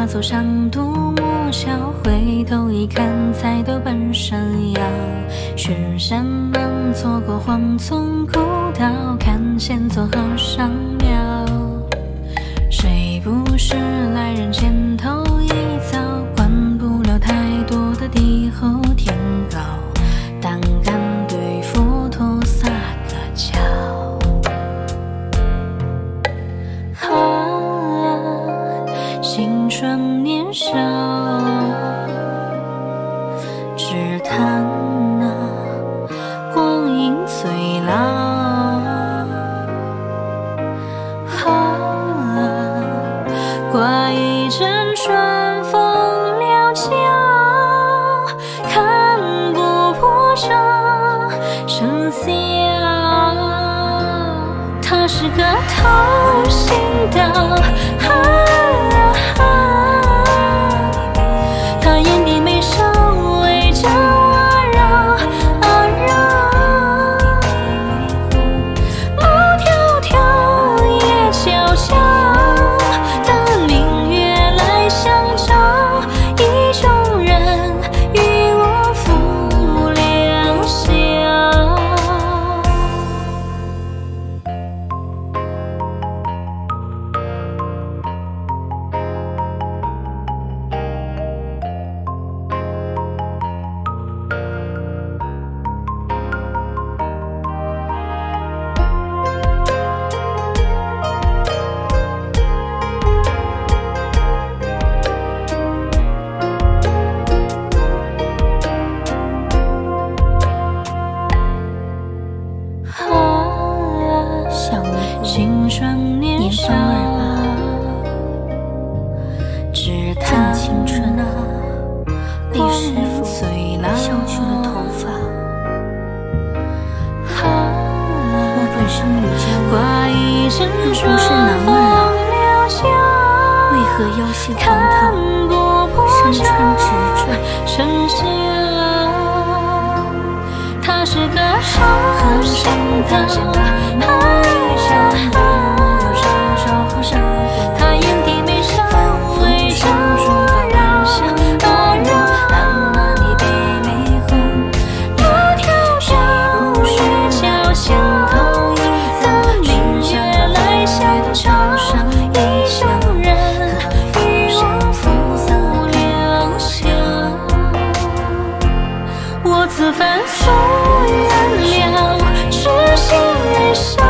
他走上独木桥，回头一看，才多半山腰。雪山南错过黄村古道，看线索河上庙。谁不是来人前头一遭，管不了太多的地厚天高。胆敢对佛陀撒个娇。 青春年少，只叹那光阴最老。啊，挂一盏春风料峭，看不破愁生死熬。他是个偷心刀。 青春年少，只叹青春啊，被师傅削去了头发。我本是女娇娥，又不是男儿郎，为何腰系堂堂，身穿直坠？他是个好心肠。 自焚俗人了，痴心人生。